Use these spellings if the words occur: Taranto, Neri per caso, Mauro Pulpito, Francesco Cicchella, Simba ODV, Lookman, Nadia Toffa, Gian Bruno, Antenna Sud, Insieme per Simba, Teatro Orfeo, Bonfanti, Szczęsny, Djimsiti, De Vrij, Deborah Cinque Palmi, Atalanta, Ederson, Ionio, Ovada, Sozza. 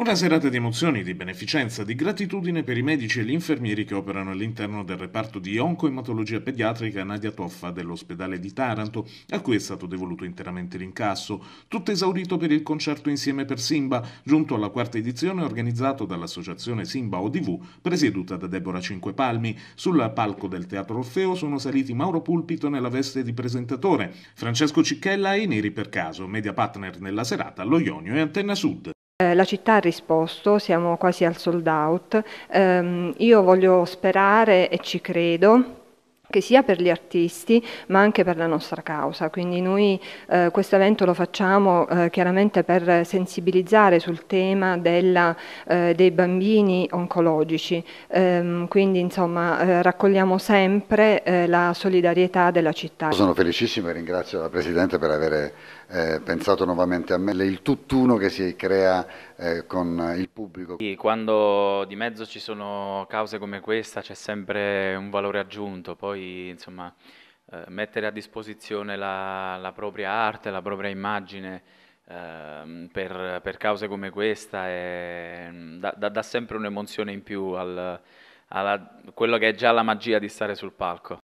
Una serata di emozioni, di beneficenza, di gratitudine per i medici e gli infermieri che operano all'interno del reparto di oncoematologia pediatrica Nadia Toffa dell'ospedale di Taranto, a cui è stato devoluto interamente l'incasso, tutto esaurito per il concerto Insieme per Simba, giunto alla quarta edizione organizzato dall'associazione Simba ODV, presieduta da Deborah Cinque Palmi. Sul palco del Teatro Orfeo sono saliti Mauro Pulpito nella veste di presentatore, Francesco Cicchella e i Neri per caso, media partner nella serata lo Ionio e Antenna Sud. La città ha risposto, siamo quasi al sold out. Io voglio sperare e ci credo che sia per gli artisti ma anche per la nostra causa, quindi noi questo evento lo facciamo chiaramente per sensibilizzare sul tema dei bambini oncologici, quindi insomma raccogliamo sempre la solidarietà della città. Sono felicissimo e ringrazio la Presidente per aver pensato nuovamente a me, il tutt'uno che si crea con il pubblico. Sì, quando di mezzo ci sono cause come questa c'è sempre un valore aggiunto, poi insomma, mettere a disposizione la propria arte, la propria immagine per cause come questa dà sempre un'emozione in più a quella che è già la magia di stare sul palco.